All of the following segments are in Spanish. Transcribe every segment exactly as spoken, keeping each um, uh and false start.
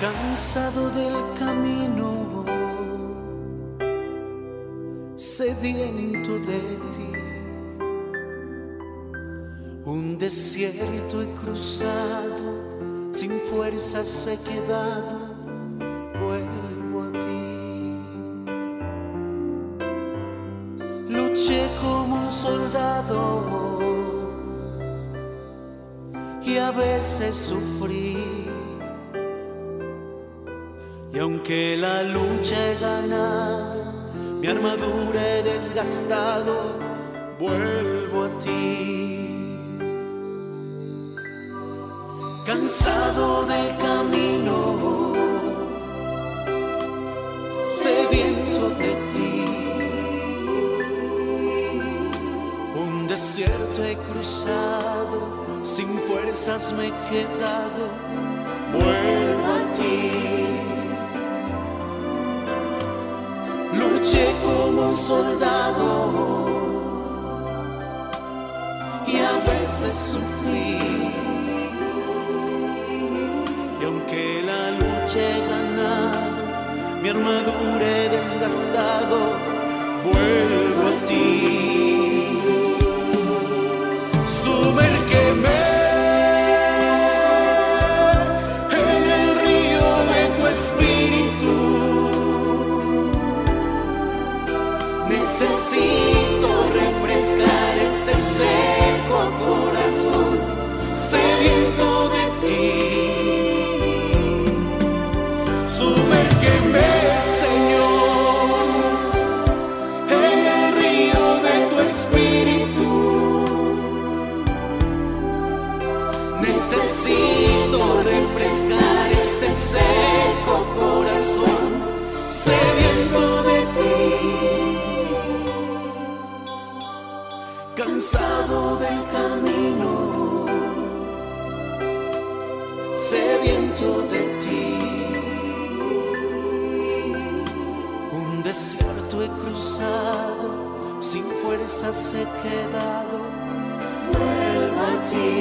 cansado del camino, sediento de ti, un desierto he cruzado, sin fuerzas he quedado, vuelvo a ti. Luché como un soldado y a veces sufrí, y aunque la lucha he ganado, mi armadura he desgastado, vuelvo a ti. Cansado del camino, sediento de ti, un desierto he cruzado, sin fuerzas me he quedado, vuelvo a ti. Luché como un soldado y a veces sufrí, y aunque la lucha he ganado, mi armadura he desgastado, vuelvo a ti. Sumérgeme en el río de tu espíritu, necesito refrescar este seco corazón sediento de ti. Sumérgeme, Señor, en el río de tu espíritu, necesito refrescar este seco corazón sediento de ti. Cansado del camino, sediento de ti, un desierto he cruzado, sin fuerzas he quedado, vuelvo a ti.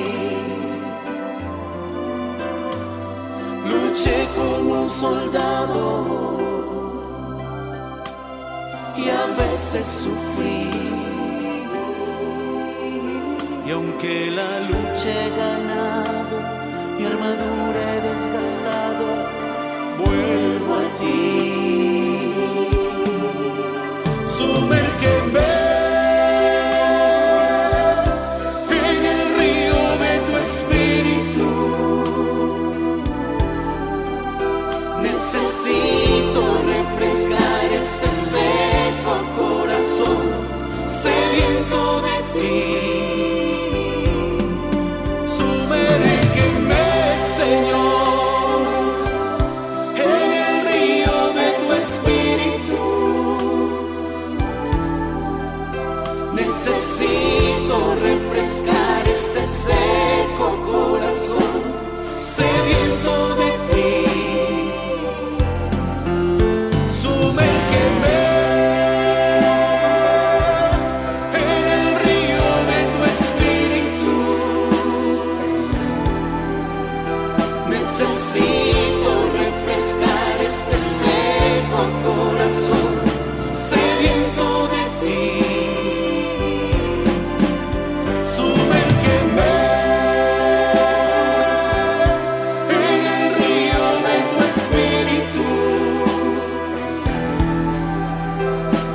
Luché como un soldado y a veces sufrí, y aunque la lucha he ganado, mi armadura he desgastado, vuelvo a ti. Sumérgeme en el río de tu espíritu, necesito refrescar este seco corazón sediento de ti. Necesito refrescar este seco corazón sediento de ti. Sumérgeme en el río de tu espíritu, necesito refrescar este seco corazón sediento de ti.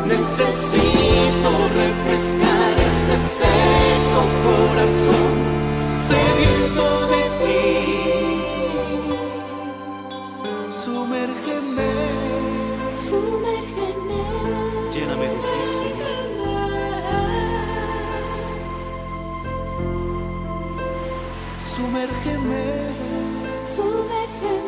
Necesito refrescar este seco corazón sediento de ti. Sumérgeme, sumérgeme, lléname de ti, Señor. Sumérgeme, sumérgeme.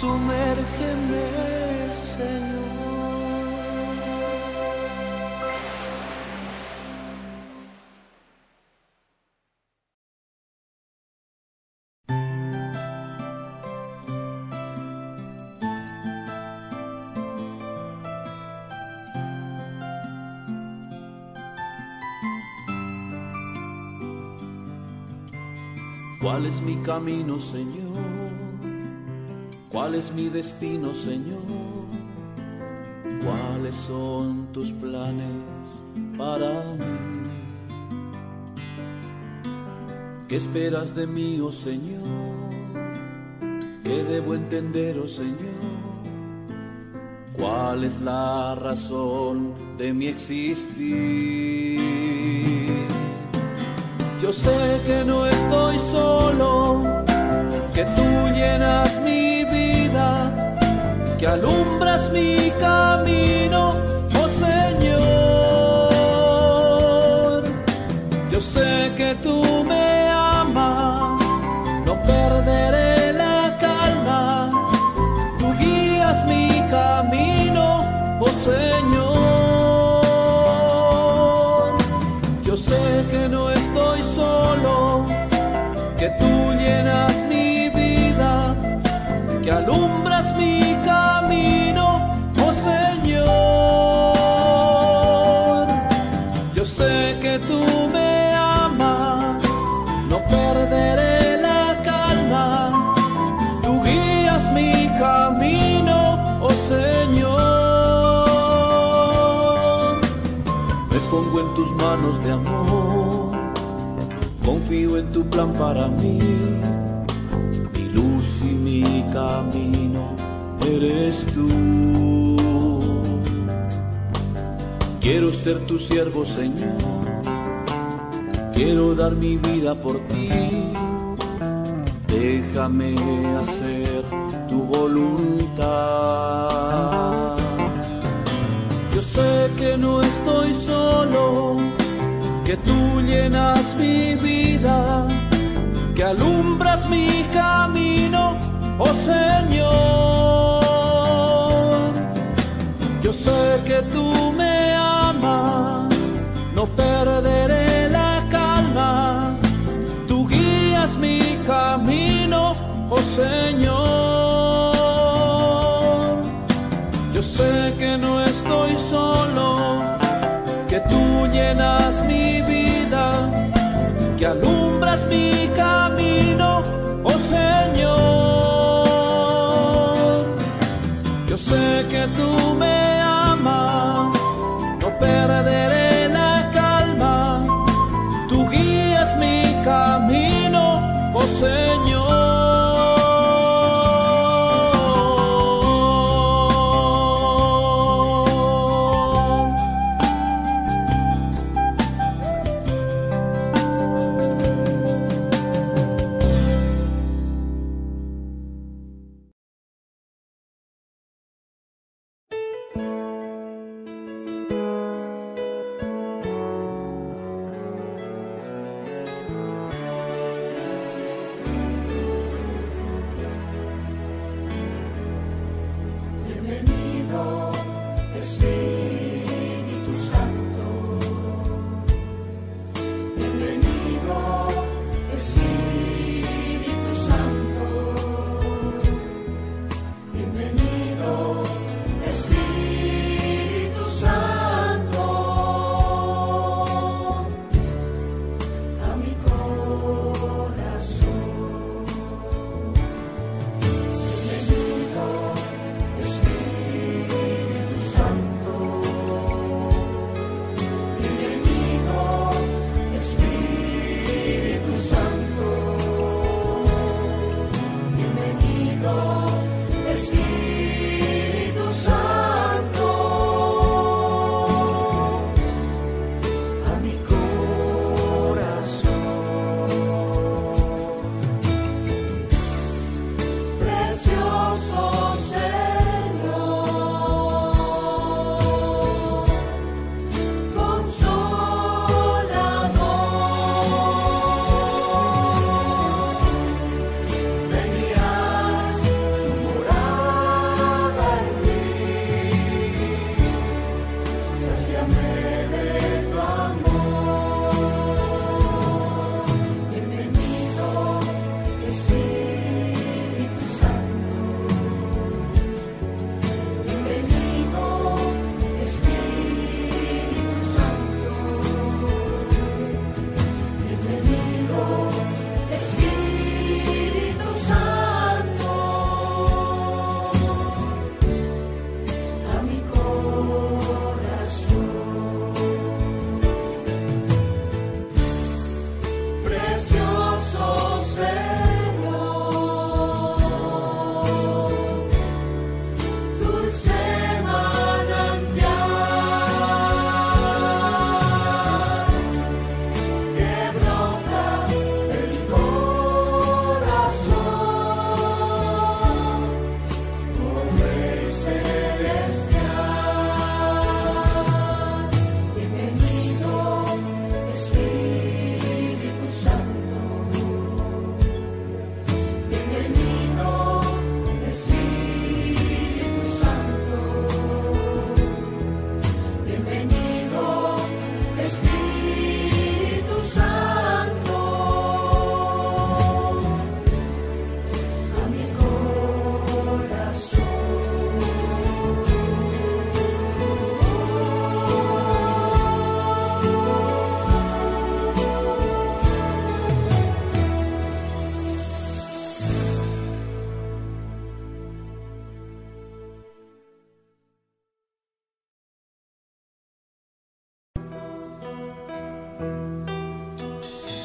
Sumérgeme, Señor. ¿Cuál es mi camino, Señor? ¿Cuál es mi destino, Señor? ¿Cuáles son tus planes para mí? ¿Qué esperas de mí, oh Señor? ¿Qué debo entender, oh Señor? ¿Cuál es la razón de mi existir? Yo sé que no estoy solo, que tú llenas mi vida, que alumbras mi camino, oh Señor. Yo sé que tú me amas, no perderé la calma, tú guías mi camino, oh Señor. Yo sé que no estoy solo, que tú llenas mi vida, que alumbras mi camino, oh Señor. Yo sé que tú me amas, no perderé la calma, tú guías mi camino, oh Señor. Me pongo en tus manos de amor, confío en tu plan para mí. Luz y mi camino eres tú. Quiero ser tu siervo, Señor. Quiero dar mi vida por ti. Déjame hacer tu voluntad. Yo sé que no estoy solo, que tú llenas mi vida, que alumbras mi camino, oh Señor. Yo sé que tú me amas, no perderé la calma, tú guías mi camino, oh Señor. Yo sé que no estoy solo, que tú llenas mi vida, que alumbras mi camino, oh Señor. Yo sé que tú me amas, no perderé la calma, tú guías mi camino, oh Señor.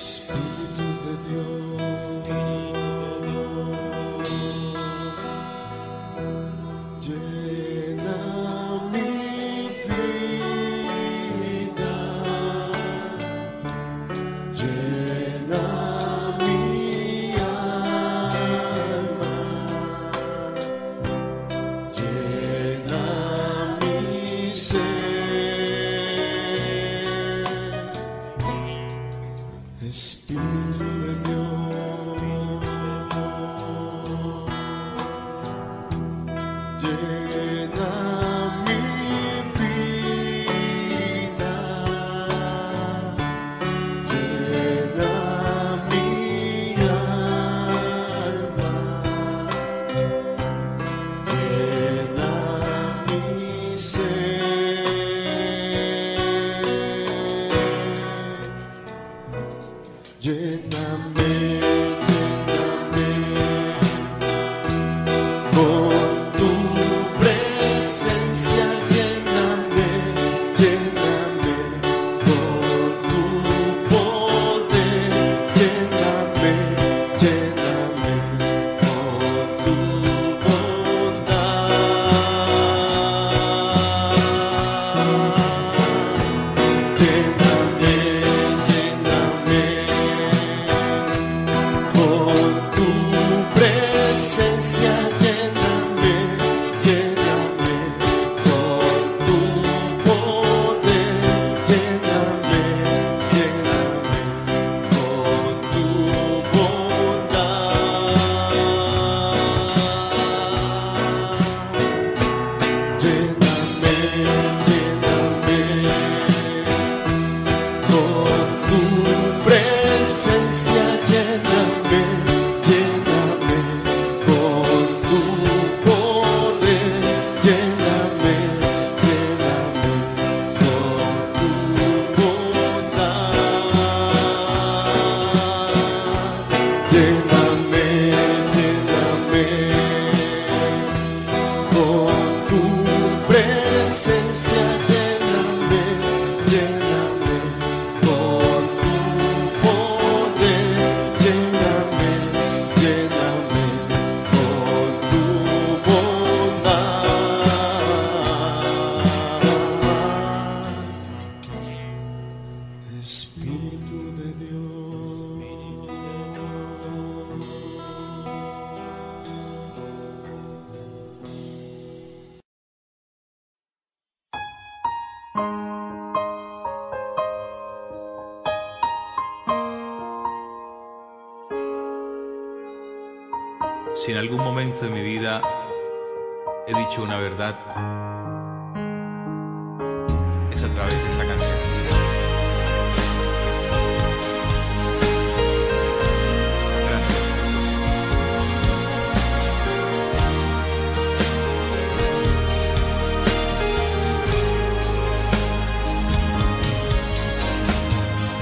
Espíritu de Dios, llena mi vida, llena mi alma, llena mi ser. Espíritu de Dios, llena mi vida, llena mi alma, llena mi ser. Lléname, lléname con tu presencia, lléname, lléname con tu poder, lléname, lléname con tu bondad. Lléname. Lléname, lléname con tu poder, lléname, lléname con tu bondad. Lléname, lléname con tu presencia, lléname. Presencia, lléname, lléname con tu poder, lléname, lléname con tu bondad. Espíritu de Dios. Si en algún momento de mi vida he dicho una verdad, es a través de esta canción. Gracias, Jesús.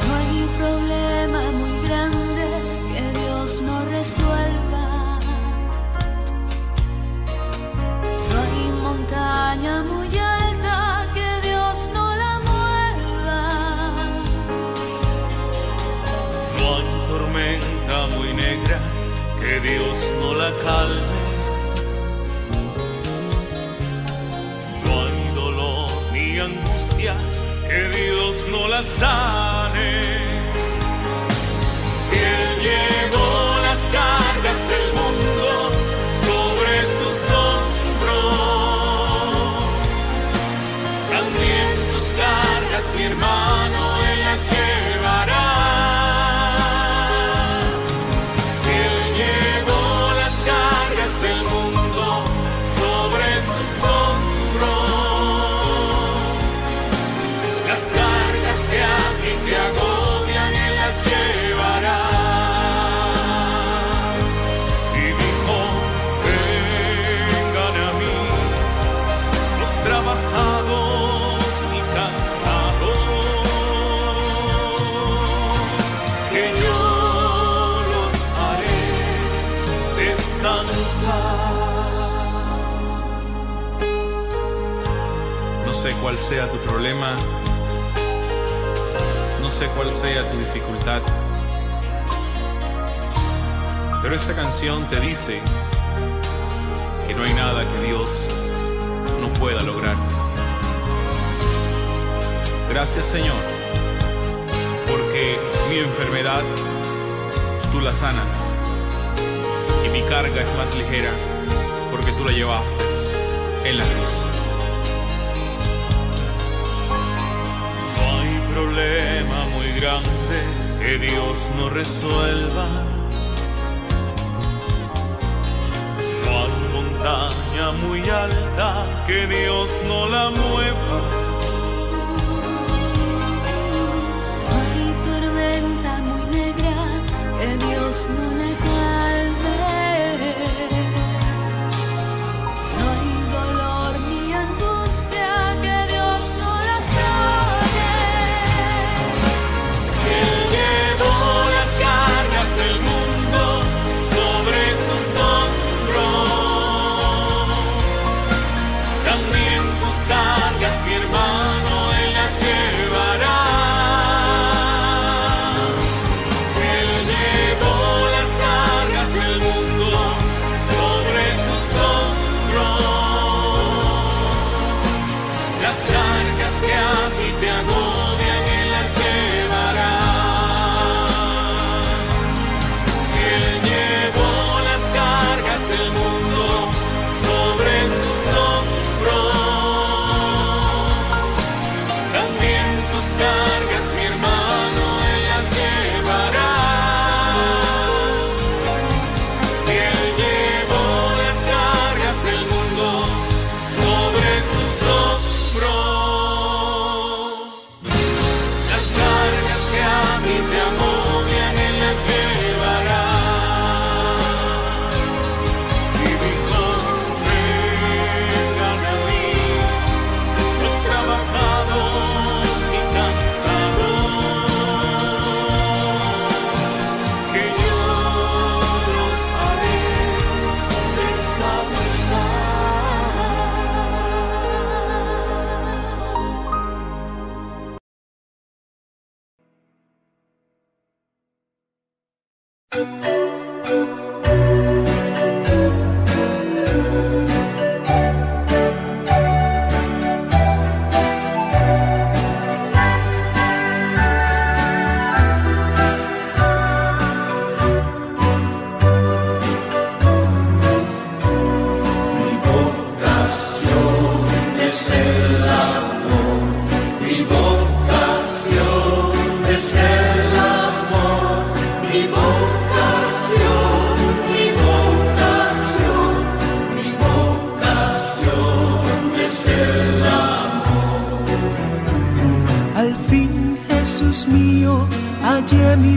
No hay un problema muy grande que Dios no resuelva. Muy alta que Dios no la mueva. No hay tormenta muy negra que Dios no la calme. No hay dolor ni angustias que Dios no la sane. Si Él llevó las cargas del mundo sobre sus hombros, mi hermano, Él las llevará. Si Él llevó las cargas del mundo sobre sus hombros, las cargas de alguien que agobian, Él las llevará. Y dijo, vengan a mí los trabajados. No sé cuál sea tu problema, no sé cuál sea tu dificultad. Pero esta canción te dice que no hay nada que Dios no pueda lograr. Gracias, Señor, porque mi enfermedad tú la sanas y mi carga es más ligera porque tú la llevaste en la cruz. No hay problema muy grande que Dios no resuelva. No hay montaña muy alta que Dios no la mueva. Que Dios no la calme. No hay dolor ni angustia que Dios no la sane. Si Él llevó las cargas del mundo sobre sus hombros, también tus cargas, mi hermano, Él las llevará.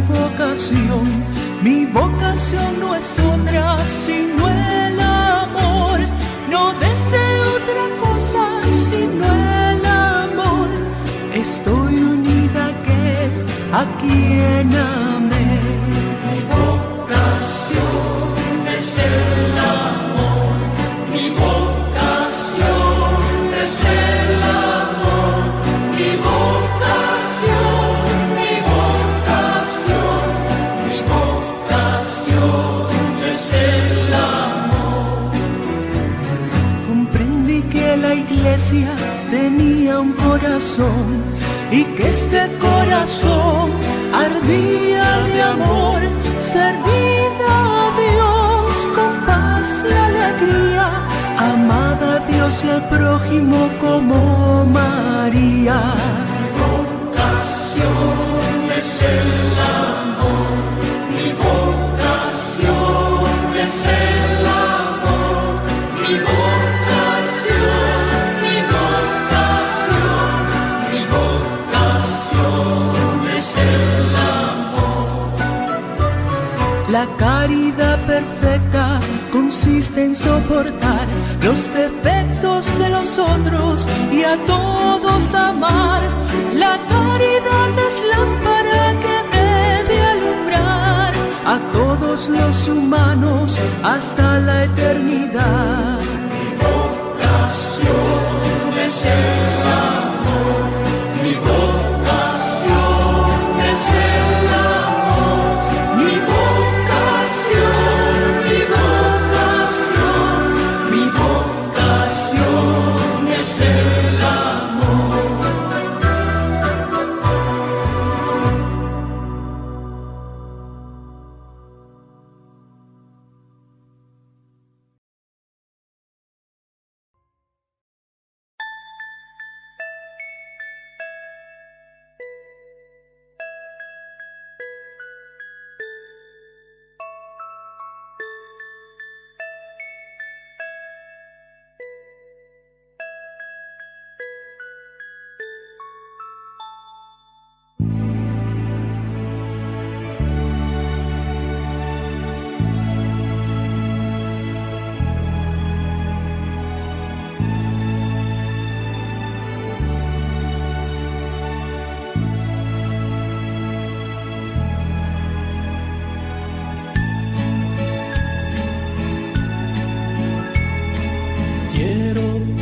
Vocación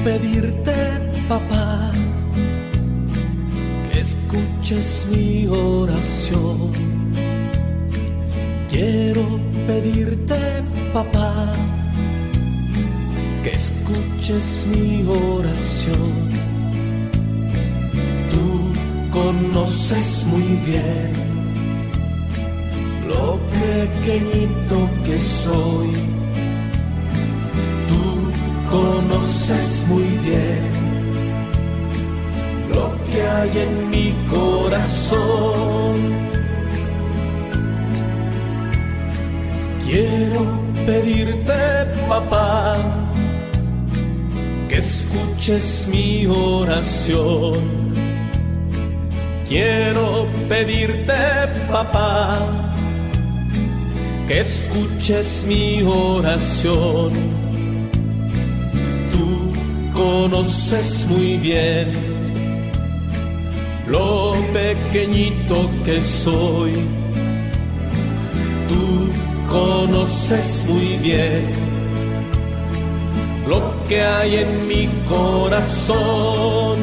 pedirte, papá, que escuches mi oración. Quiero pedirte, papá, que escuches mi oración. Tú conoces muy bien lo pequeñito que soy. Tú conoces muy bien lo que hay en mi corazón. Quiero pedirte, papá, que escuches mi oración. Quiero pedirte, papá, que escuches mi oración. Tú conoces muy bien lo pequeñito que soy. Tú conoces muy bien lo que hay en mi corazón.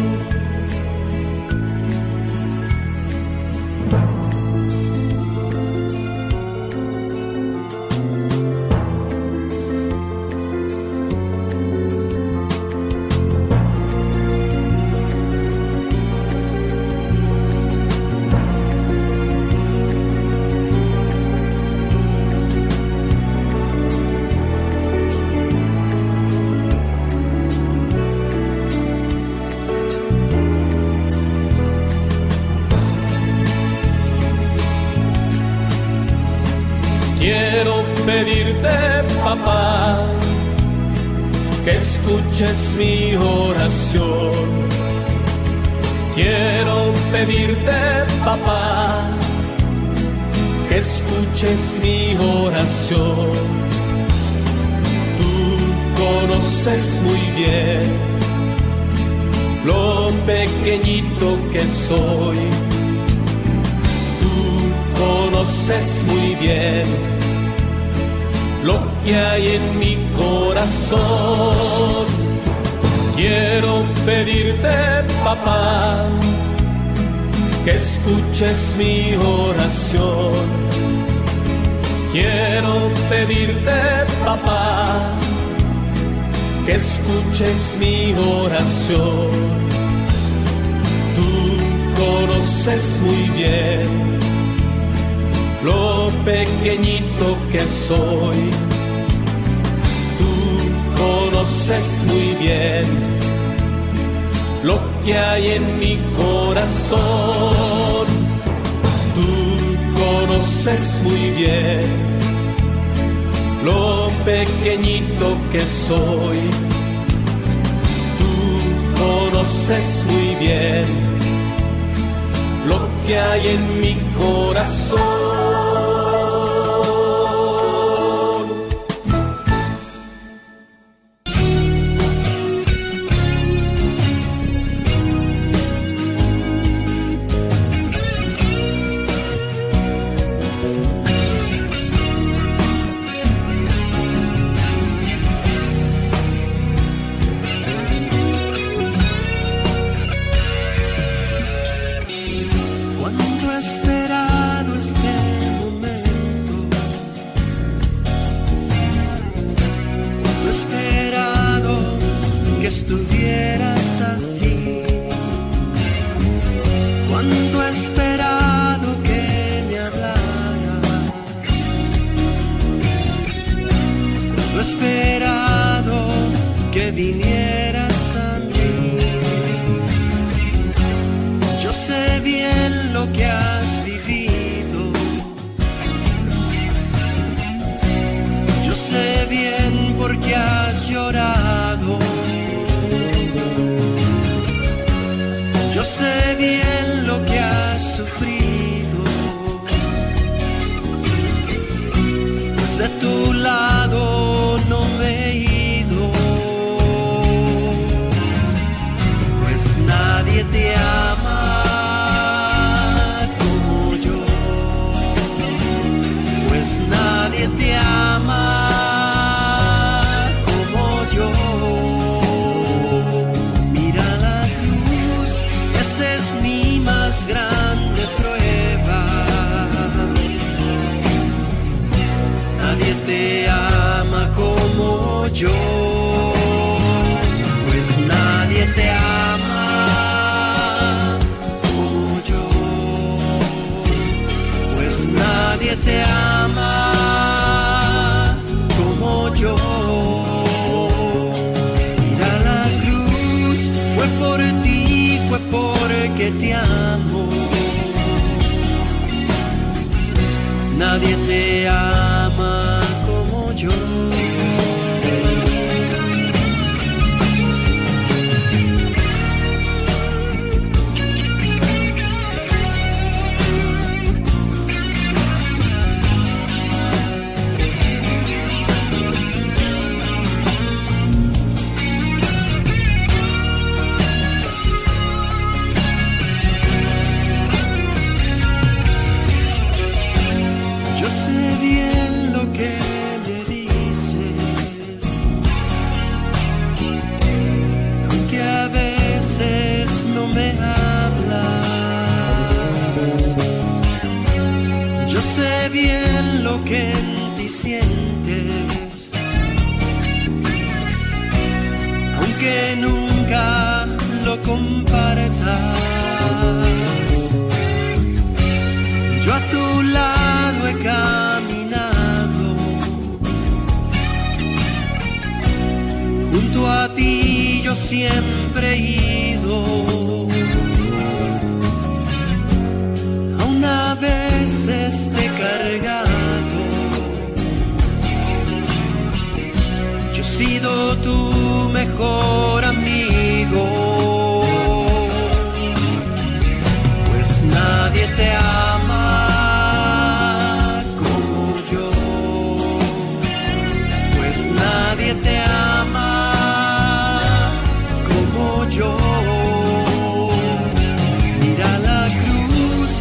Es mi oración. Quiero pedirte, papá, que escuches mi oración. Tú conoces muy bien lo pequeñito que soy. Tú conoces muy bien lo que hay en mi corazón. Quiero pedirte, papá, que escuches mi oración. Quiero pedirte, papá, que escuches mi oración. Tú conoces muy bien lo pequeñito que soy. Tú conoces muy bien lo que hay en mi corazón. Tú conoces muy bien lo pequeñito que soy. Tú conoces muy bien lo que hay en mi corazón. De tu lado no me he ido. no me hablas. Yo sé bien lo que en ti sientes, aunque nunca lo compartas. Yo a tu lado he caminado, junto a ti yo siempre he ido, aun a veces te he cargado. Yo he sido tu mejor amigo, pues nadie te ama como yo, pues nadie te ama como yo. Mira la cruz,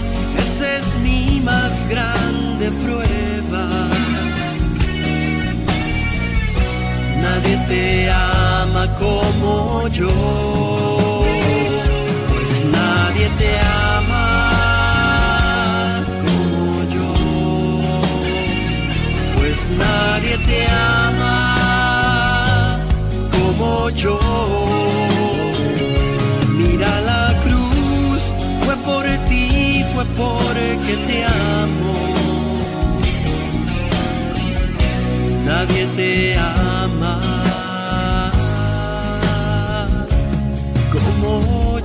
esa es mi más grande prueba. Nadie te ama como yo, pues nadie te ama como yo, pues nadie te ama como yo. Mira la cruz, fue por ti, fue porque te amo. Nadie te ama como yo.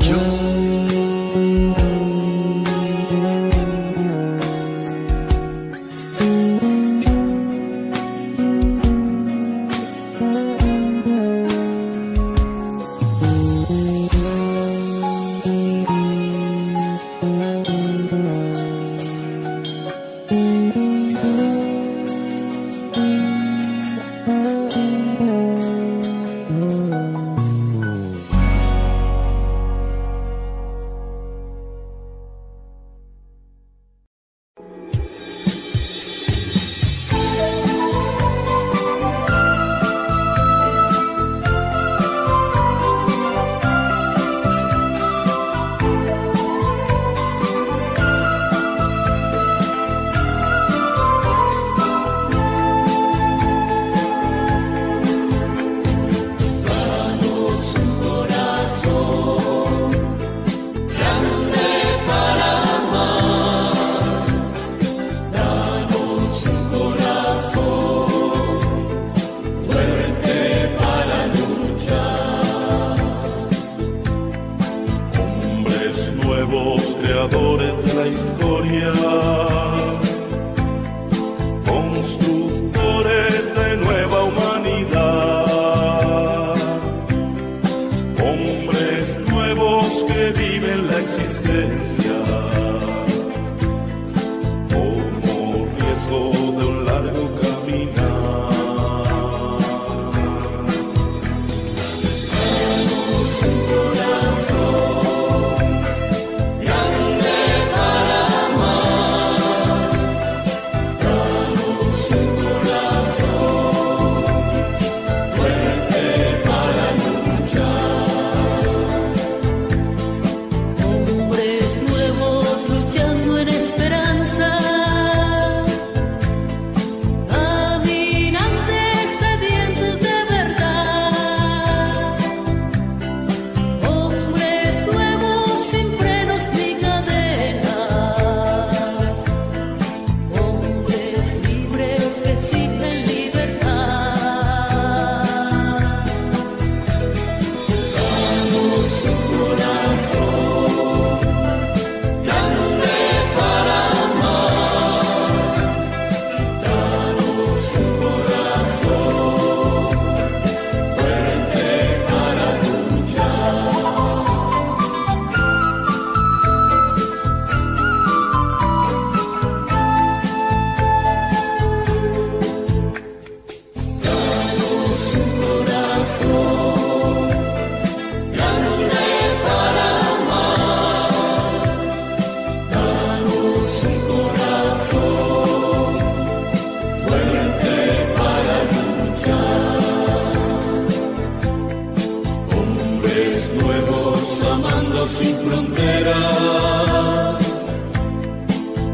Nuevos Dios amando sin fronteras,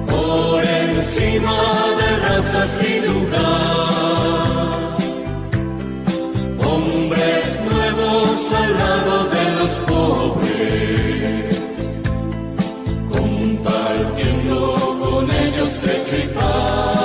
por encima de razas y lugar, hombres nuevos al lado de los pobres, compartiendo con ellos techo y paz.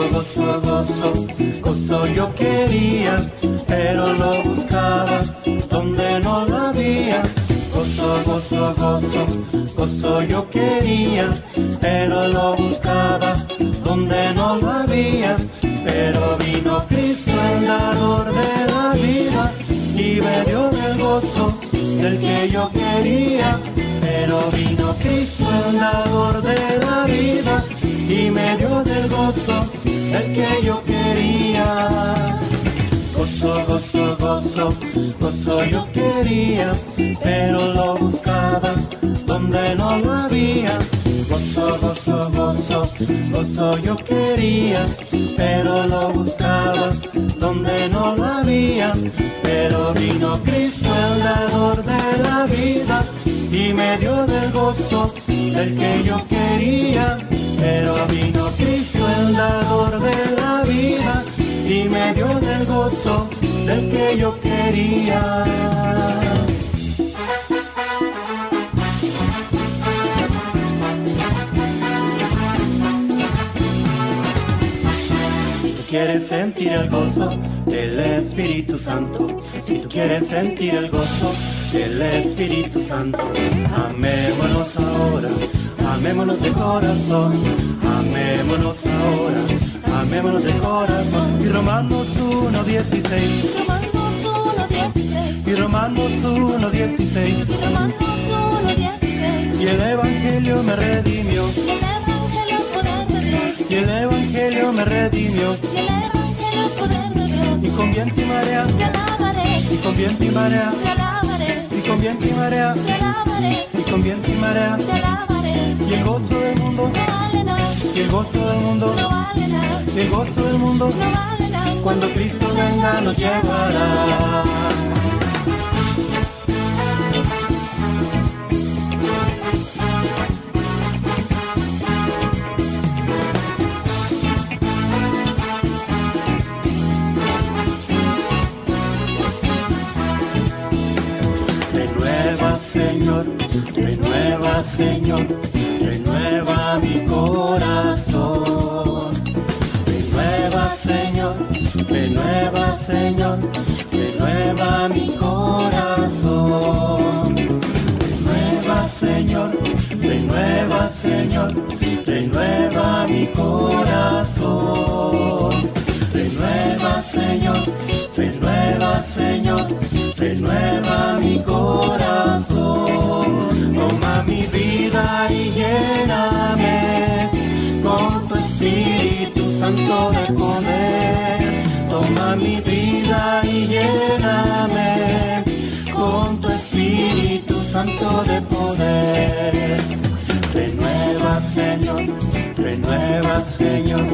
Gozo, gozo, gozo yo quería, pero lo buscaba donde no lo había. Gozo, gozo, gozo, gozo yo quería, pero lo buscaba donde no lo había. Pero vino Cristo, el dador de la vida, y me dio del gozo del que yo quería. Pero vino Cristo, el dador de la vida, y me dio del gozo el que yo quería. Gozo, gozo, gozo, gozo yo quería, pero lo buscaba donde no lo había. Gozo, gozo, gozo, gozo yo quería, pero lo buscaba donde no lo había. Pero vino Cristo, el dador de la vida, y me dio del gozo del que yo quería. Pero vino Cristo, el dador de la vida, y me dio del gozo del que yo quería. Si tú quieres sentir el gozo del Espíritu Santo, si tú quieres sentir el gozo del Espíritu Santo, amémonos ahora. Amémonos de corazón, amémonos ahora, amémonos de corazón. Y Romanos uno dieciséis, y Romanos uno dieciséis, y el Evangelio me redimió, y el Evangelio me redimió, y con viento y marea, y con viento y marea, y con viento y marea, y con viento y marea. Y el gozo del mundo, y el gozo del mundo, y el gozo del mundo, cuando Cristo venga nos llevará. Renueva, Señor, renueva, Señor, renueva mi corazón. Renueva, Señor, renueva, Señor, renueva mi corazón. Renueva, Señor, renueva, Señor, renueva mi corazón. Renueva, Señor, renueva, Señor, renueva mi corazón. Toma mi vida y lléname con tu Espíritu Santo de poder. Toma mi vida y lléname con tu Espíritu Santo de poder. Renueva, Señor, renueva, Señor,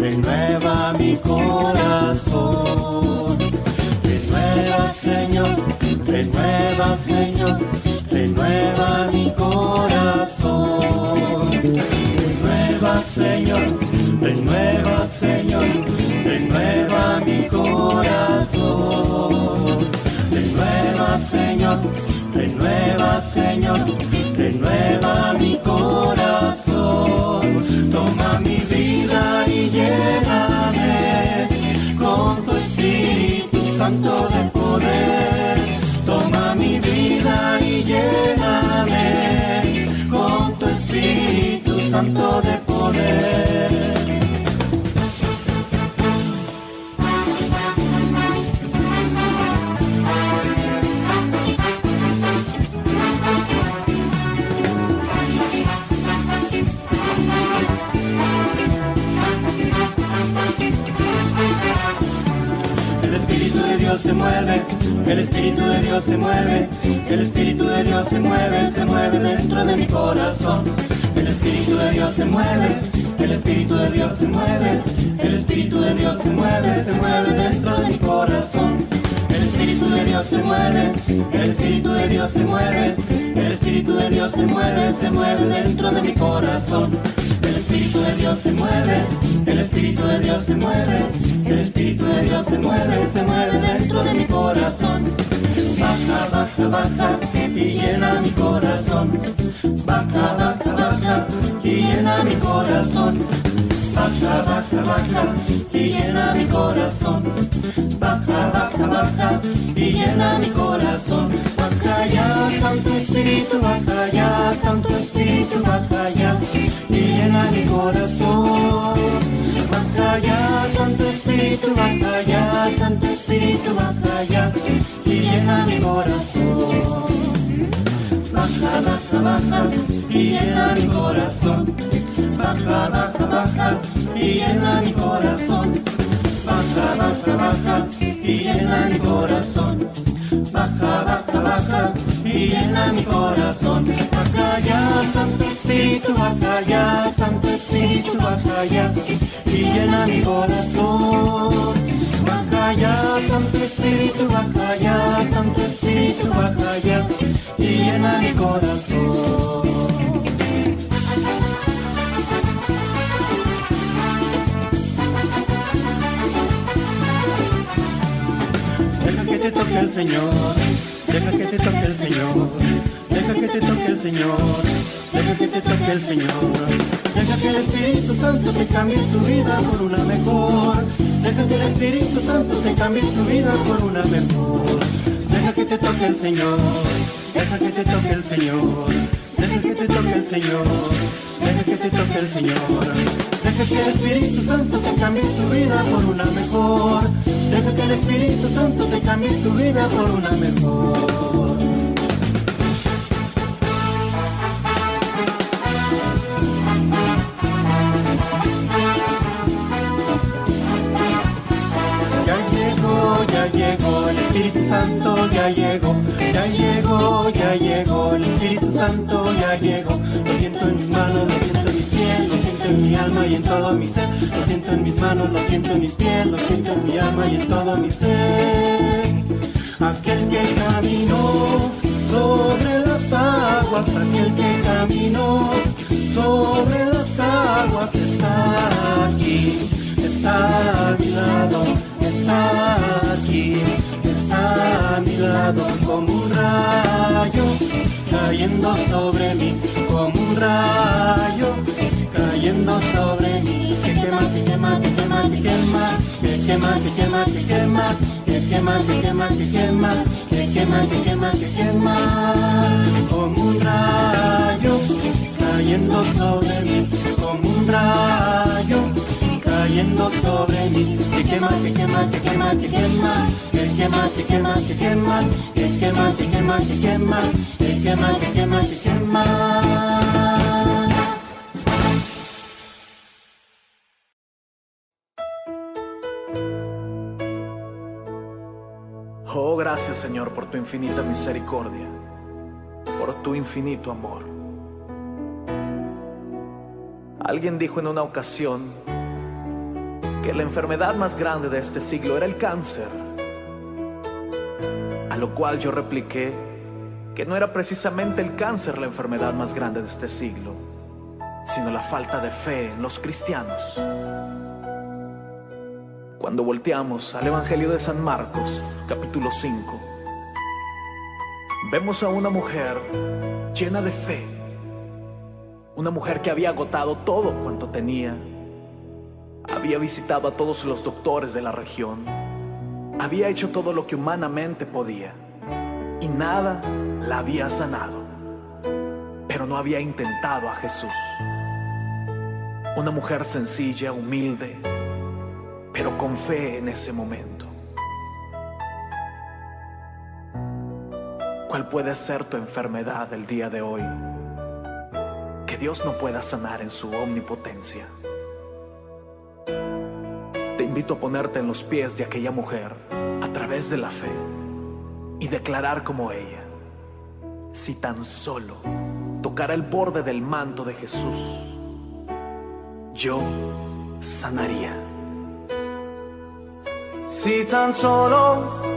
renueva mi corazón. Renueva, Señor, renueva, Señor, renueva mi corazón. Renueva, Señor, renueva, Señor, renueva mi corazón. alma, renueva, Señor, renueva mi corazón. Toma mi vida y lléname con tu Espíritu Santo de poder. Toma mi vida y lléname con tu Espíritu Santo de poder. Se mueve, el Espíritu de Dios se mueve, el Espíritu de Dios se mueve, se mueve dentro de mi corazón. El Espíritu de Dios se mueve, el Espíritu de Dios se mueve, el Espíritu de Dios se mueve, se mueve dentro de mi corazón. El Espíritu de Dios se mueve, el Espíritu de Dios se mueve, el Espíritu de Dios se mueve, se mueve dentro de mi corazón. El Espíritu de Dios se mueve, el Espíritu de Dios se mueve, el Espíritu de Dios se mueve, se mueve dentro de mi corazón. Baja, baja, baja y llena mi corazón. Baja, baja, baja y llena mi corazón. Baja, baja, baja y llena mi corazón. Baja, baja, baja y llena mi corazón. Baja ya, Santo Espíritu, baja ya, Santo Espíritu, baja ya y llena mi corazón. Baja ya, Santo Espíritu, baja ya, Santo Espíritu, baja ya y llena mi corazón. Baja, baja, baja y llena mi corazón. Baja, baja, baja y llena mi corazón. Baja, baja, baja y llena mi corazón. Baja, baja, baja y llena mi corazón. Baja ya, Santo Espíritu, baja ya, Santo Espíritu, baja ya y llena mi corazón. Baja ya, Santo Espíritu, baja ya, Santo Espíritu, baja ya y llena mi corazón. Deja que te toque el Señor, deja que te toque el Señor, deja que te toque el Señor, deja que te toque el Señor, deja que el Espíritu Santo te cambie tu vida por una mejor, deja que el Espíritu Santo te cambie tu vida por una mejor, deja que te toque el Señor, deja que te toque el Señor, deja que te toque el Señor, deja que te toque el Señor, deja que el Espíritu Santo te cambie tu vida por una mejor. Deja que el Espíritu Santo te cambie tu vida por una mejor. Ya llegó, ya llegó el Espíritu Santo, ya llegó. Ya llegó, ya llegó el Espíritu Santo, ya llegó. Lo siento en mis manos, lo siento en mis pies, lo siento en mi alma y en todo mi ser. Lo siento en mis manos, lo siento en mis pies, lo siento en mi alma y en todo mi ser. Aquel que caminó sobre las aguas, aquel que caminó sobre las aguas está aquí, está a mi lado, está aquí, está a mi lado como un rayo cayendo sobre mí, como un rayo cayendo sobre mí, que quema, que quema, que quema, que quema, que quema, que quema, que quema, que quema, que quema, que quema, que quema, que quema, que quema, como un rayo cayendo sobre mí, como un rayo cayendo sobre mí, que quema, que quema, que quema, que quema, que quema, que quema, que quema, que quema, que quema, que quema, que quema, que quema, que quema. Oh, gracias, Señor, por tu infinita misericordia, por tu infinito amor. Alguien dijo en una ocasión que la enfermedad más grande de este siglo era el cáncer, a lo cual yo repliqué que no era precisamente el cáncer la enfermedad más grande de este siglo, sino la falta de fe en los cristianos. Cuando volteamos al Evangelio de San Marcos, capítulo cinco, vemos a una mujer llena de fe, una mujer que había agotado todo cuanto tenía, había visitado a todos los doctores de la región, había hecho todo lo que humanamente podía y nada la había sanado, pero no había intentado a Jesús. Una mujer sencilla, humilde, pero con fe en ese momento. ¿Cuál puede ser tu enfermedad el día de hoy que Dios no pueda sanar en su omnipotencia? Te invito a ponerte en los pies de aquella mujer a través de la fe y declarar como ella: si tan solo tocara el borde del manto de Jesús, yo sanaría. Si tan solo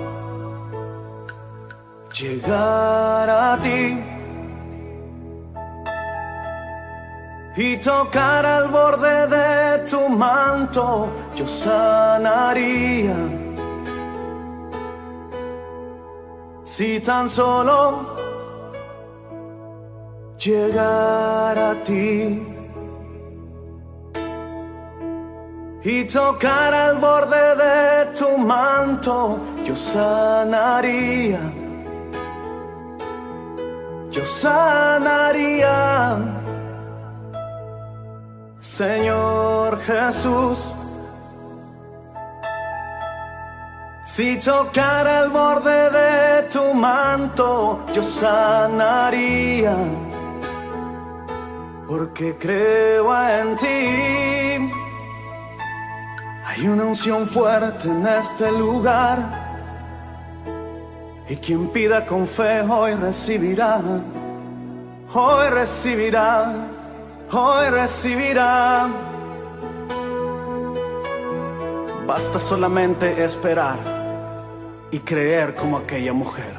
llegara a ti y tocara el borde de tu manto, yo sanaría. Si tan solo llegara a ti y tocara el borde de tu manto, yo sanaría. Yo sanaría, Señor Jesús. Si tocara el borde de tu manto, yo sanaría, porque creo en ti. Hay una unción fuerte en este lugar, y quien pida con fe hoy recibirá, hoy recibirá, hoy recibirá. Basta solamente esperar y creer como aquella mujer,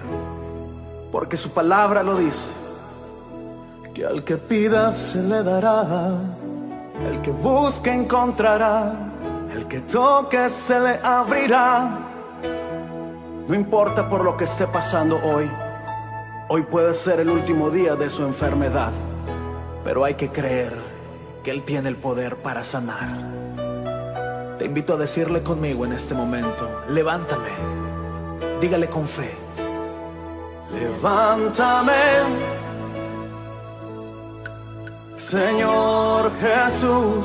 porque su palabra lo dice, que al que pida se le dará, el que busque encontrará, el que toque se le abrirá. No importa por lo que esté pasando hoy, hoy puede ser el último día de su enfermedad, pero hay que creer que Él tiene el poder para sanar. Te invito a decirle conmigo en este momento: levántame. Dígale con fe: levántame, Señor Jesús.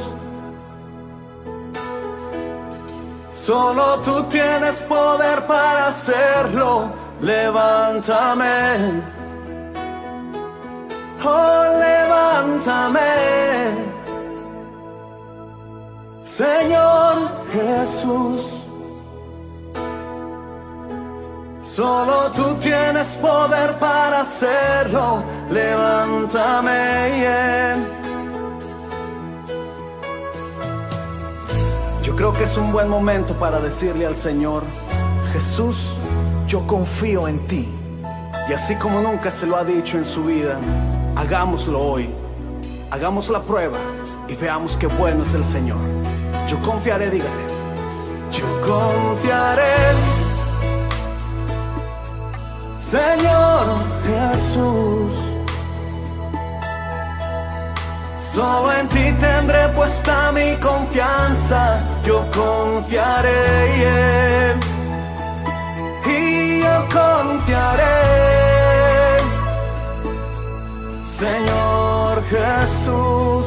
Solo tú tienes poder para hacerlo. Levántame, oh, levántame, Señor Jesús. Solo tú tienes poder para hacerlo. Levántame, yeah. Yo creo que es un buen momento para decirle al Señor: Jesús, yo confío en ti. Y así como nunca se lo ha dicho en su vida, hagámoslo hoy, hagamos la prueba y veamos qué bueno es el Señor. Yo confiaré, dígale. Yo confiaré, Señor Jesús. Solo en ti tendré puesta mi confianza. Yo confiaré, yeah. Y yo confiaré, Señor Jesús,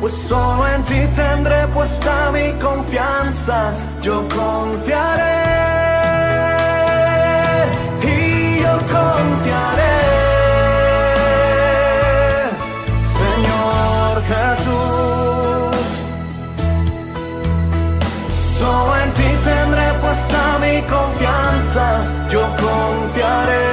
pues solo en ti tendré puesta mi confianza. Yo confiaré y yo confiaré, Señor Jesús. Solo en ti tendré puesta mi confianza. Yo confiaré.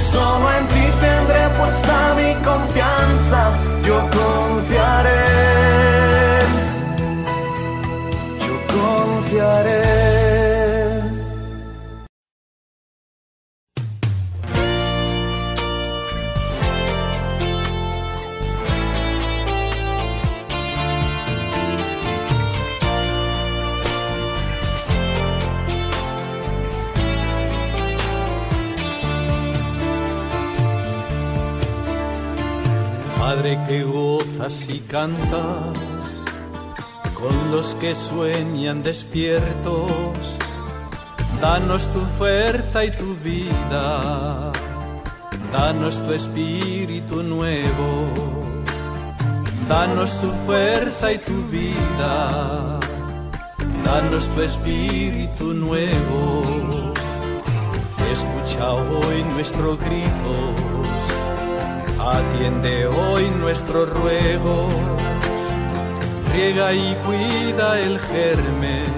Solo en ti tendré puesta mi confianza. Yo confiaré, yo confiaré. padre que gozas y cantas con los que sueñan despiertos, danos tu fuerza y tu vida, danos tu espíritu nuevo, danos tu fuerza y tu vida, danos tu espíritu nuevo. Escucha hoy nuestros gritos, atiende hoy nuestros ruegos, riega y cuida el germen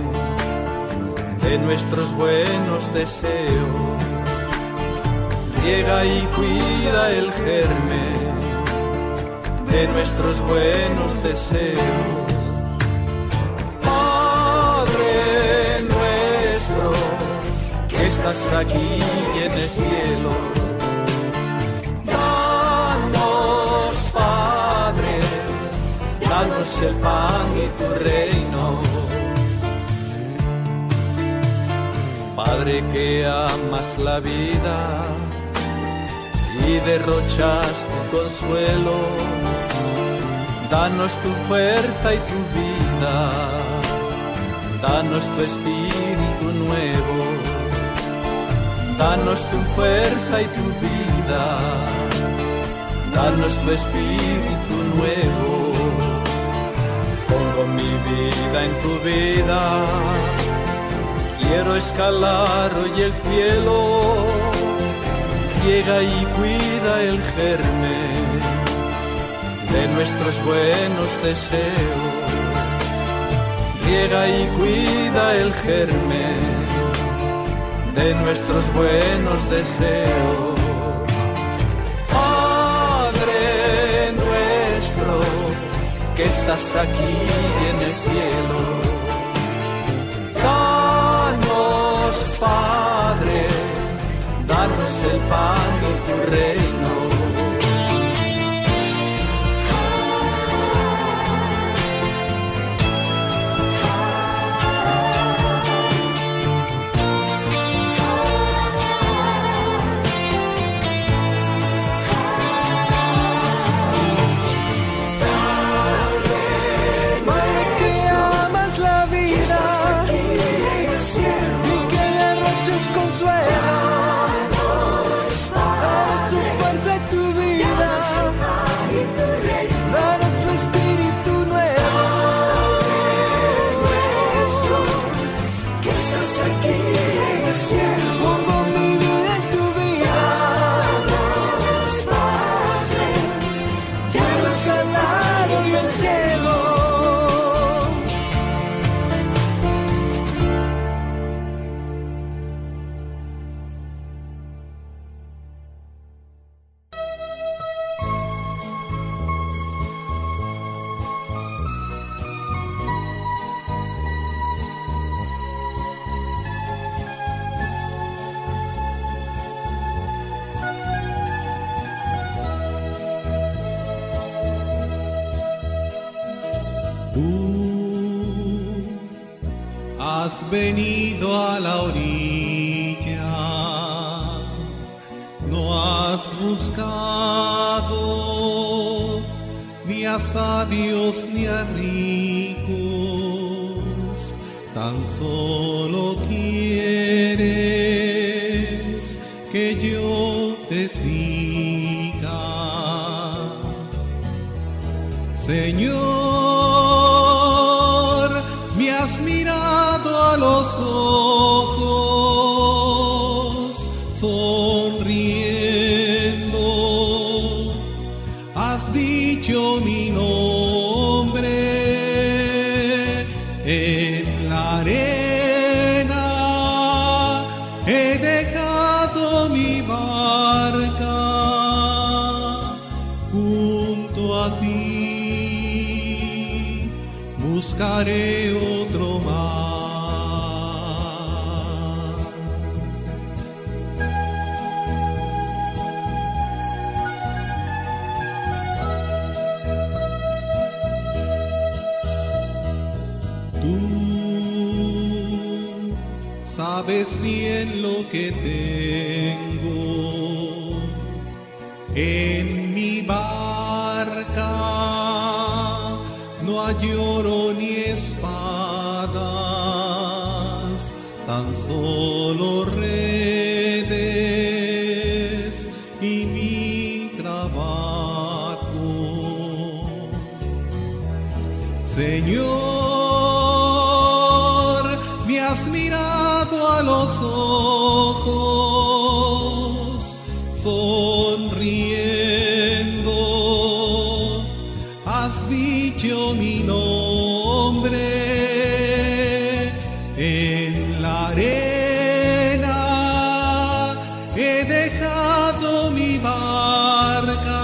de nuestros buenos deseos, riega y cuida el germen de nuestros buenos deseos. Padre nuestro, que estás aquí en el cielo, danos, Padre, danos el pan y tu reino. Padre que amas la vida y derrochas tu consuelo, danos tu fuerza y tu vida, danos tu espíritu nuevo, danos tu fuerza y tu vida, danos tu espíritu nuevo. Pongo mi vida en tu vida, quiero escalar hoy el cielo, riega y cuida el germen de nuestros buenos deseos, riega y cuida el germen de nuestros buenos deseos. Padre nuestro, que estás aquí en el cielo, Padre, danos el pan de tu reino. Venido a la orilla, no has buscado ni a sabios ni a ricos, tan solo quieres que yo te siga, Señor. Me has mirado a los ojos, sonriendo, has dicho mi nombre en la arena, he dejado mi barca junto a ti, buscaré otro mar. Sabes bien lo que tengo en mi barca. no hay oro ni espadas, tan solo redes y mi trabajo. Señor, me has mirado a los ojos, sonriendo, has dicho mi nombre en la arena, he dejado mi barca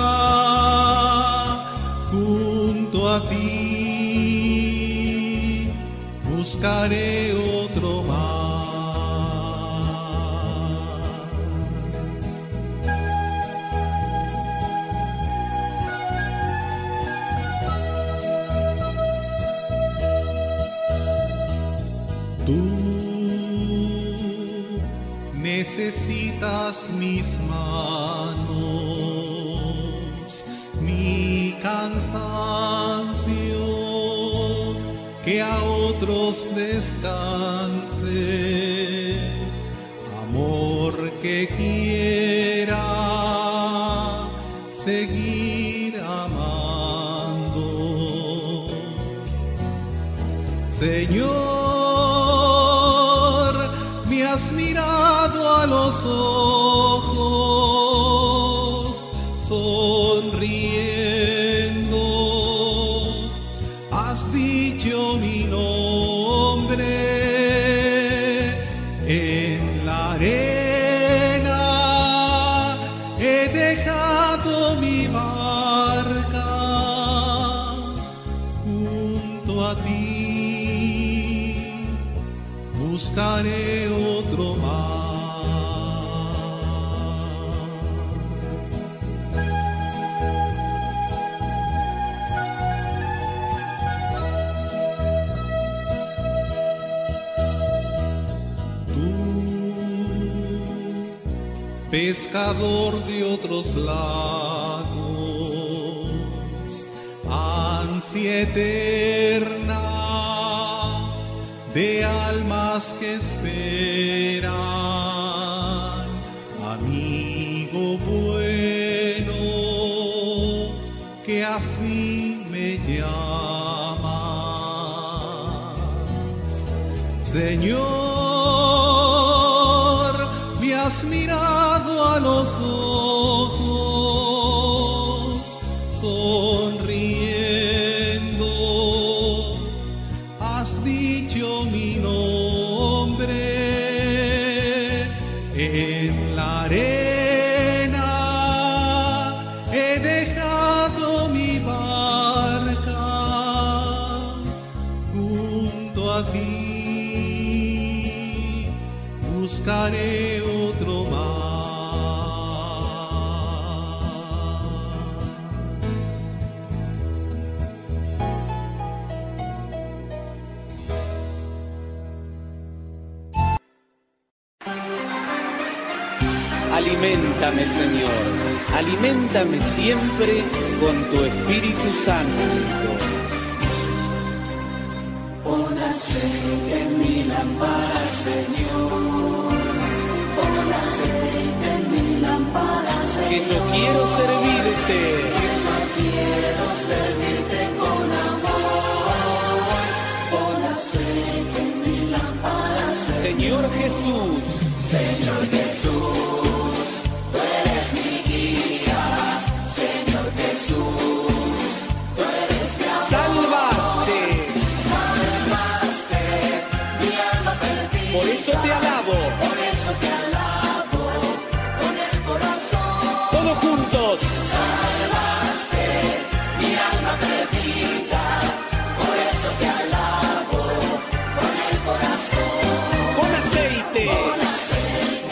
junto a ti, buscaré otro mar. Tú necesitas mis manos, mi cansancio, que a otros descanse, amor que quiera seguir amando. Señor, has mirado a los ojos, sonriendo, has dicho mi nombre en la arena, he dejado mi barca junto a ti, buscaré otro mar. Tú, pescador de otros lagos, ansia eterna de almas que esperan, amigo bueno, que así me llamas. Señor, me has mirado a los ojos, sonriendo, has dicho mi nombre en la arena, he dejado mi barca junto a ti, buscaré otro mar. Aliméntame, Señor, aliméntame siempre con tu Espíritu Santo. Pon aceite en mi lámpara, Señor. Pon aceite en mi lámpara, Señor. Que yo quiero servirte. Que yo quiero servirte con amor. Pon aceite en mi lámpara, Señor. Señor Jesús. Señor Jesús. Por eso te alabo, por eso te alabo, con el corazón, todos juntos, salvaste mi alma perdida, por eso te alabo, con el corazón, con aceite, con aceite.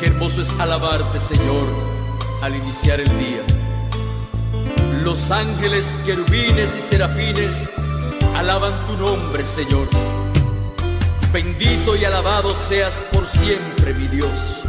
Qué hermoso es alabarte, Señor, al iniciar el día. Los ángeles, querubines y serafines alaban tu nombre, Señor. Bendito y alabado seas por siempre, mi Dios.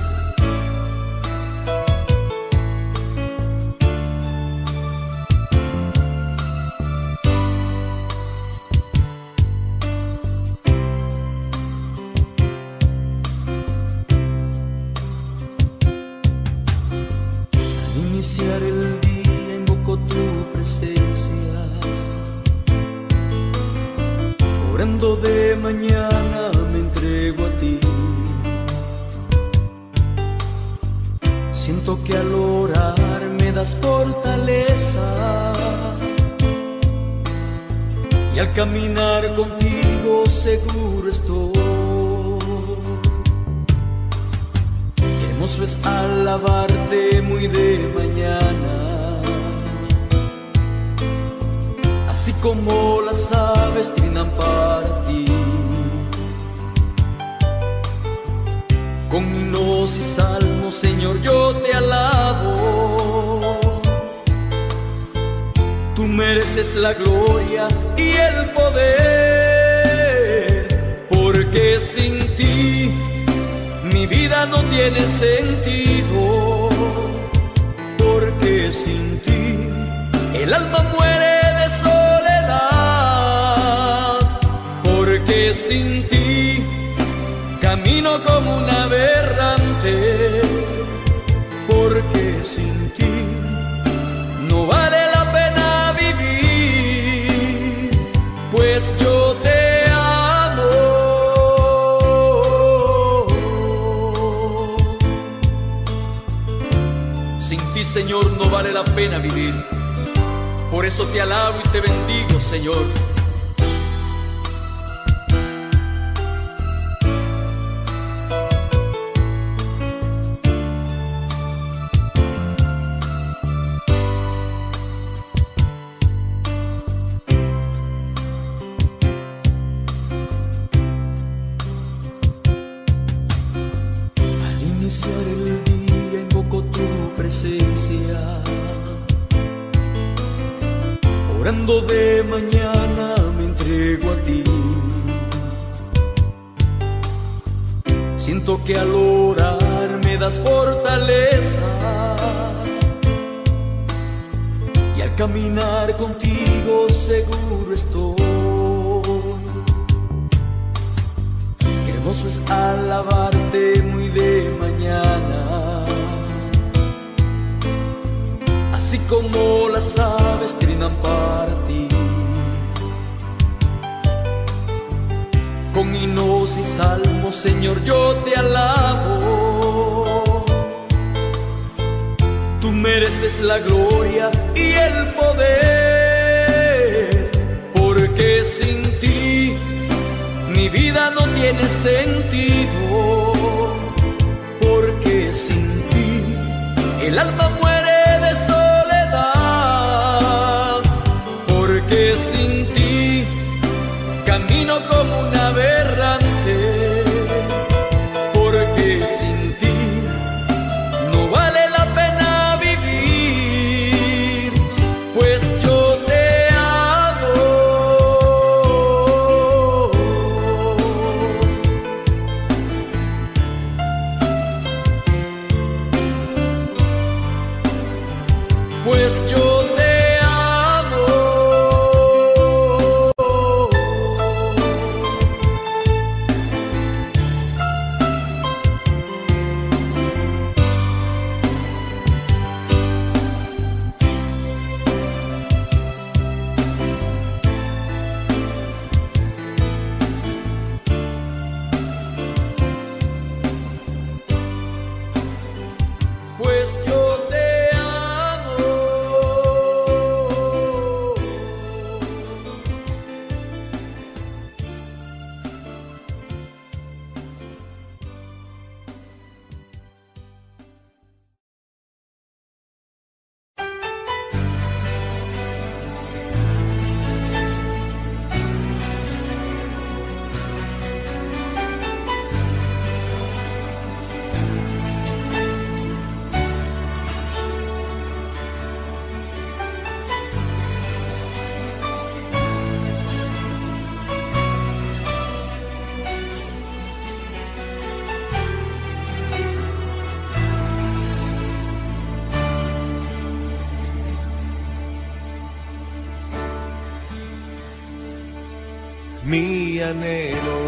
mi anhelo,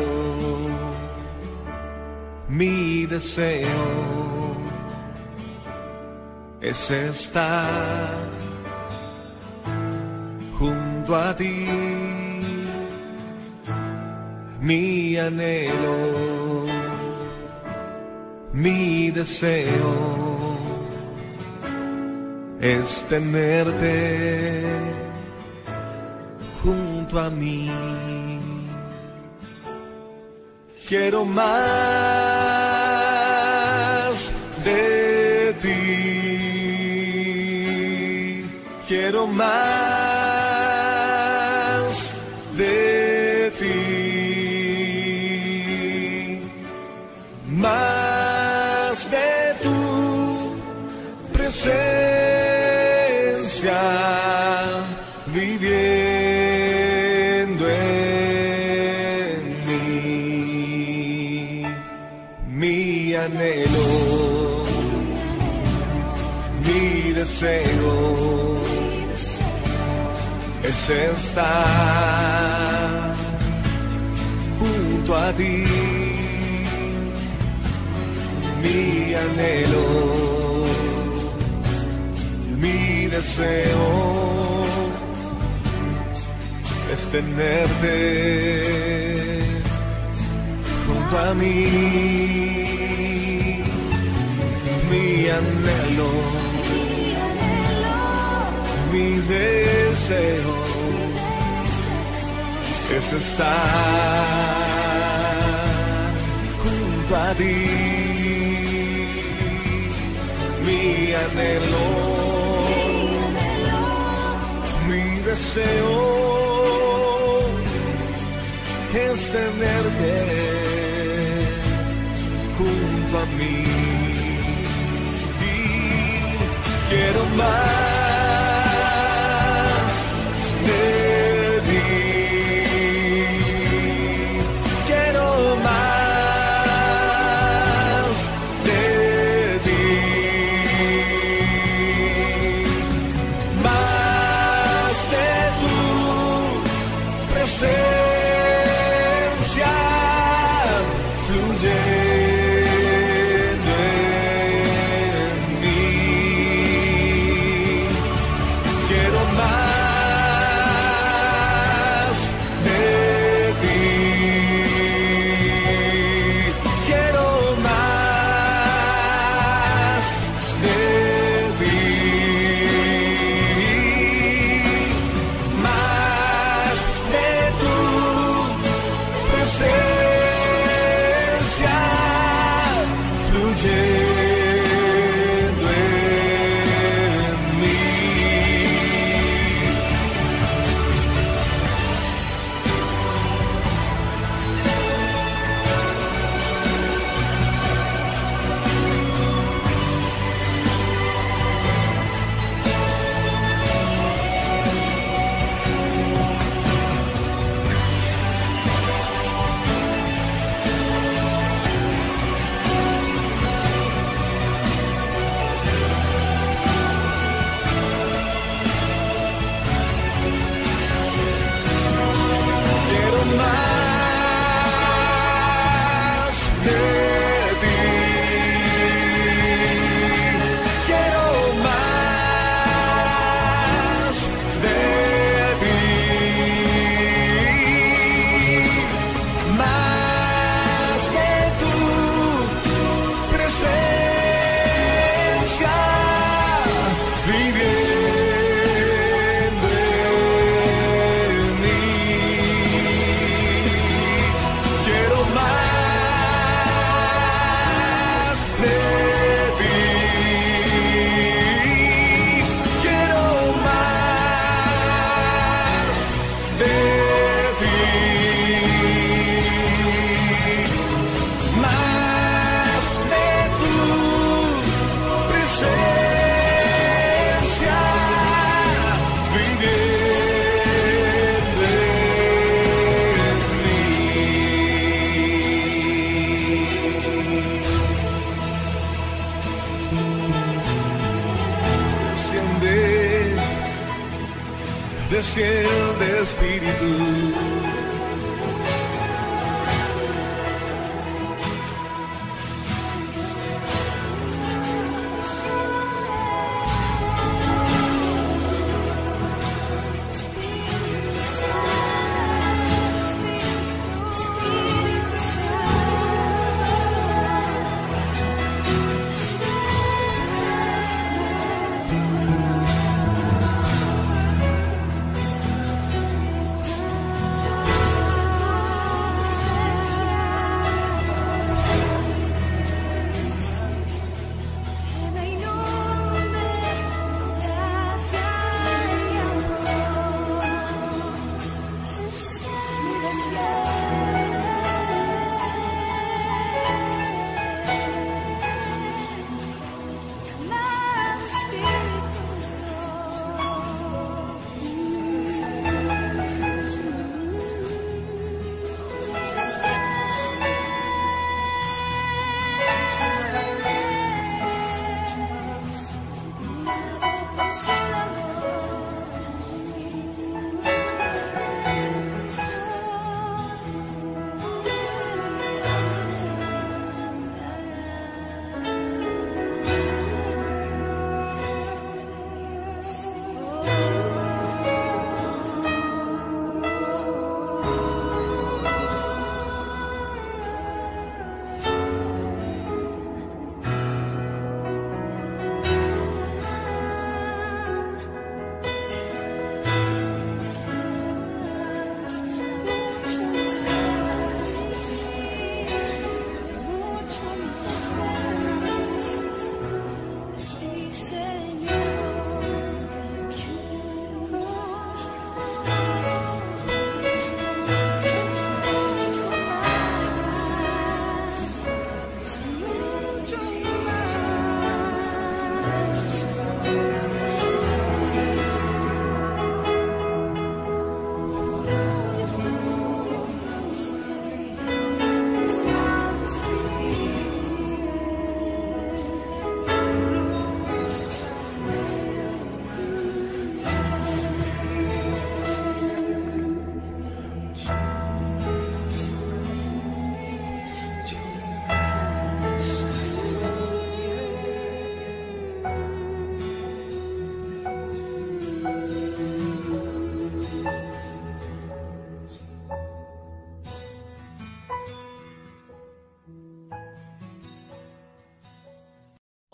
mi deseo es estar junto a ti. Mi anhelo, mi deseo es tenerte junto a mí. Quiero más de ti, quiero más de ti, más de tu presencia, viviendo en mí. Mi anhelo, mi deseo es estar junto a ti. Mi anhelo, mi deseo es tenerte junto a mí. Mi anhelo, mi deseo es estar junto a ti. Mi anhelo, mi deseo es tenerte junto a mí. Y quiero más de ti, quiero más de ti, más de tu presencia, fluyendo en mí. Quiero más desciende, Espíritu,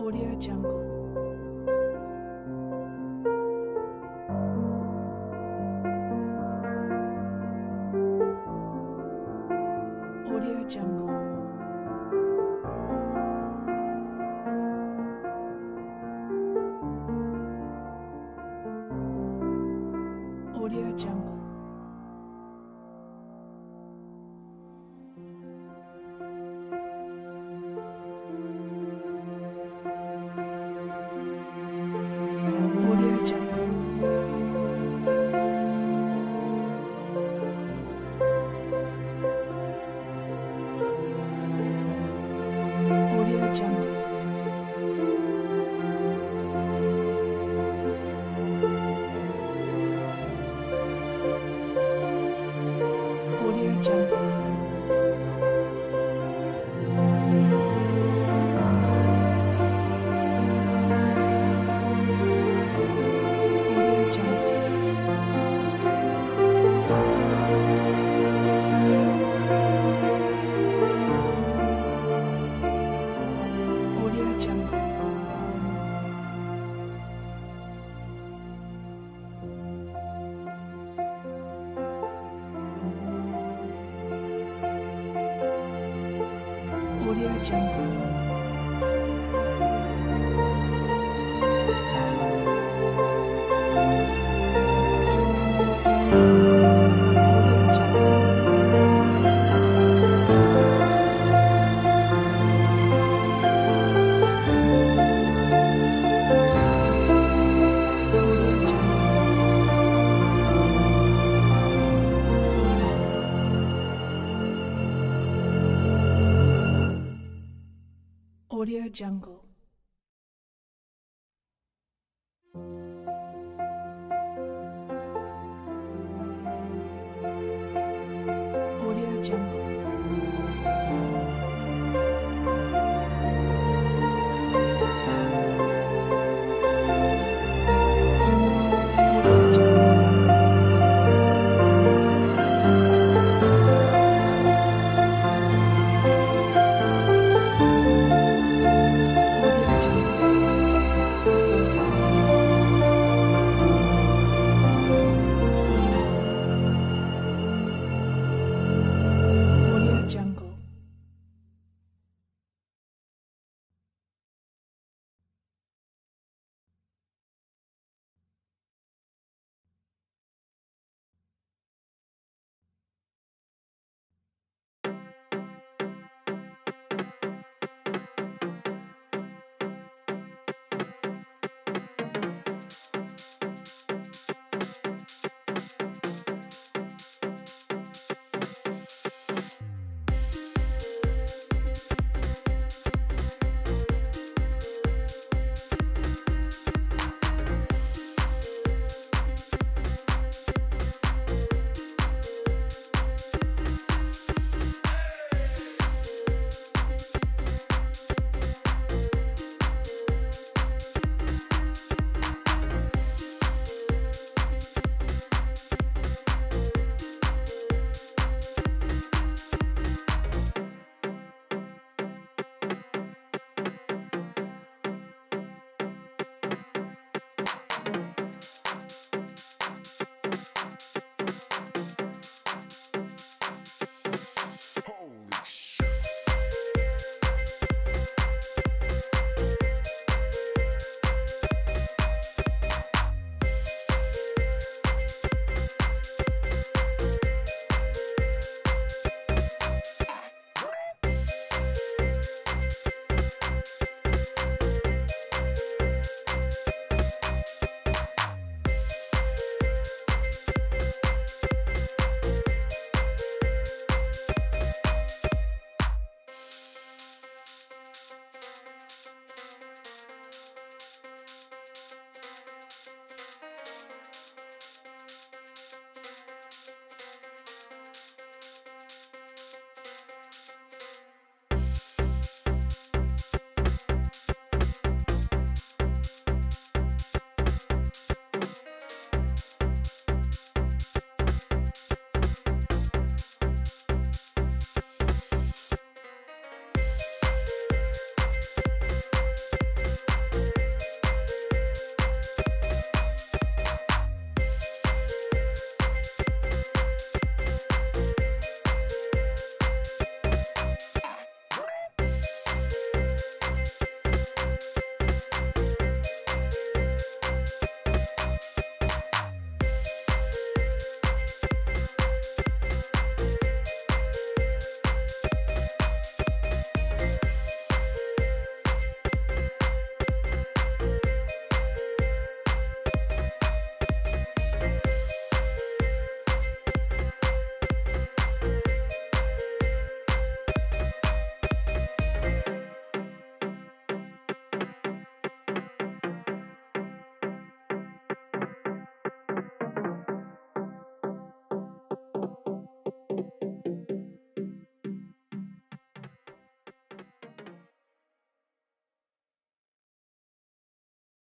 Audio Jungle. Audio Jungle. Audio Jungle. Audio Jungle. Audio Jungle. Audio Jungle. Audio Jungle. Audio Jungle.